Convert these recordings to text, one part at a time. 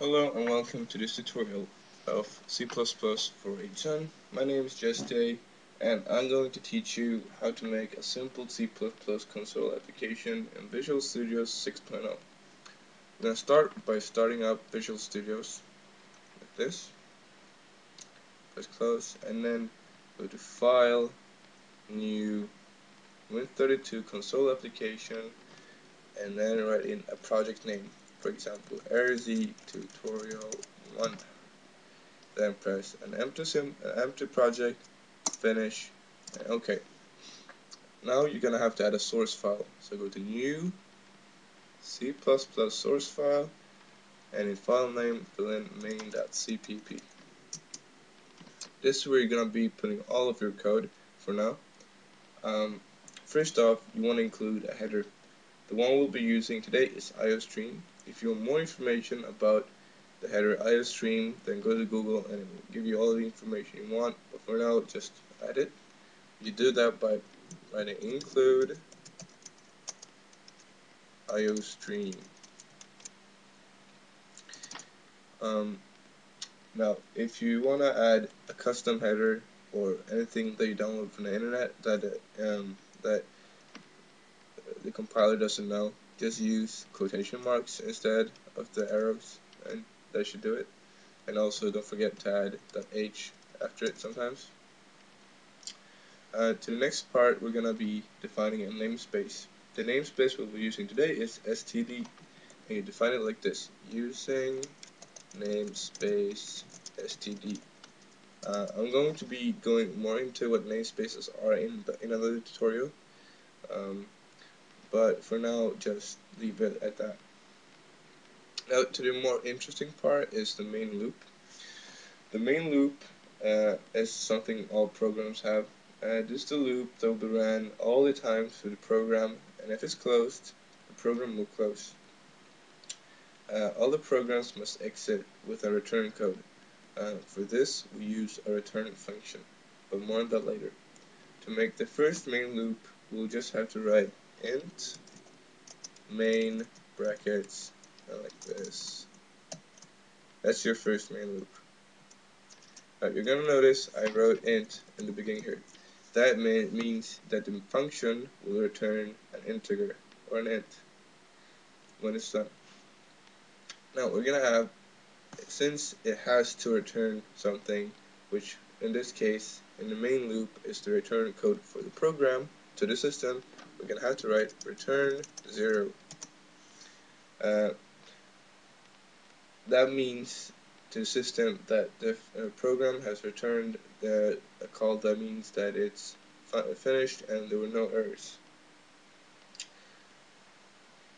Hello and welcome to this tutorial of C++ for RaGEZONE. My name is Jeste and I'm going to teach you how to make a simple C++ console application in Visual Studio 6.0. I'm going to start by starting up Visual Studios like this. Press close and then go to File, New, Win32 Console Application, and then write in a project name. For example, RZ tutorial 1. Then press an empty project, finish, and OK. Now you're gonna have to add a source file. So go to New, C++ source file, and in file name fill in main.cpp. This is where you're gonna be putting all of your code for now. First off, you want to include a header. The one we'll be using today is iostream. If you want more information about the header iostream, then go to Google and it will give you all the information you want. But for now, just add it. You do that by writing include iostream. Now, if you want to add a custom header or anything that you download from the internet that the compiler doesn't know, just use quotation marks instead of the arrows, and that should do it. And also don't forget to add .h after it sometimes. To the next part, we're going to be defining a namespace. The namespace we'll be using today is STD, and you define it like this: using namespace STD. I'm going to be going more into what namespaces are in another tutorial. But for now, just leave it at that. Now, to the more interesting part is the main loop. The main loop is something all programs have. This is the loop that will be ran all the time through the program, and if it's closed, the program will close. All the programs must exit with a return code. For this, we use a return function, but more on that later. To make the first main loop, we'll just have to write int main brackets like this. That's your first main loop. Now you're gonna notice I wrote int in the beginning here. That means that the function will return an integer or an int when it's done. Now we're gonna have, since it has to return something, which in this case in the main loop is the return code for the program to the system, we're going to have to write return 0. That means to the system that the program has returned a call that means that it's finished and there were no errors.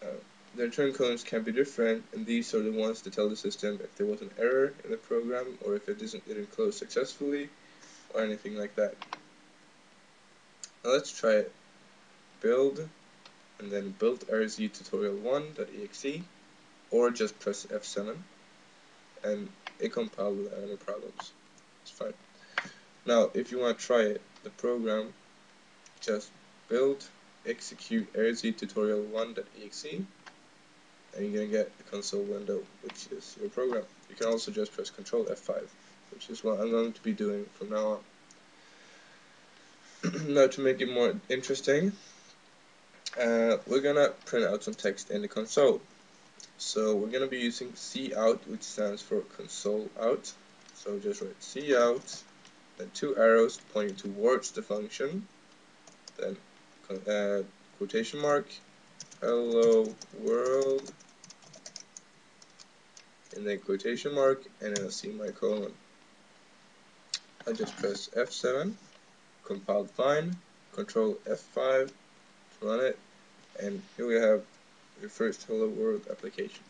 The return codes can be different, and these are the ones that tell the system if there was an error in the program or if it didn't close successfully or anything like that. Now let's try it. Build, and then build RZ tutorial1.exe, or just press F7 and it compiles without any problems. It's fine. Now if you want to try it, the program, just build execute RZ tutorial1.exe and you're going to get the console window, which is your program. You can also just press Control F5, which is what I'm going to be doing from now on. Now to make it more interesting, we're gonna print out some text in the console. So we're gonna be using cout, which stands for console out. So just write cout, then two arrows pointing towards the function, then quotation mark, hello world, and then quotation mark, and then a semicolon. I just press F7, compiled fine, Control F5, run it, and here we have your first Hello World application.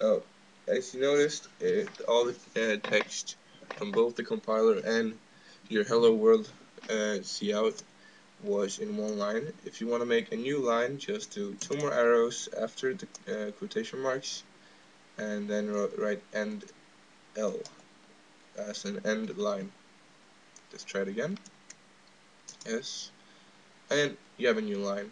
Now, as you noticed, all the text from both the compiler and your Hello World cout was in one line. If you want to make a new line, just do two more arrows after the quotation marks, and then write endl as an end line. Let's try it again. Yes. And you have a new line.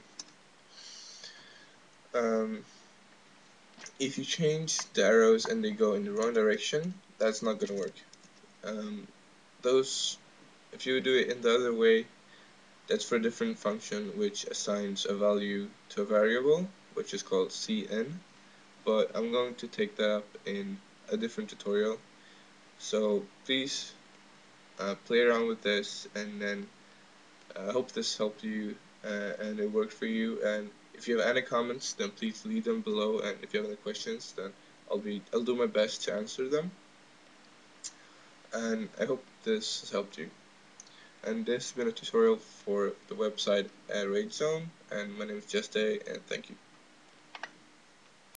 if you change the arrows and they go in the wrong direction, that's not going to work. If you do it in the other way, that's for a different function which assigns a value to a variable, which is called cn, but I'm going to take that up in a different tutorial. So please play around with this, and then I hope this helped you and it worked for you. And if you have any comments, then please leave them below, and if you have any questions, then I'll do my best to answer them. And I hope this has helped you. And this has been a tutorial for the website at RaGEZONE, and my name is Jeste, and thank you.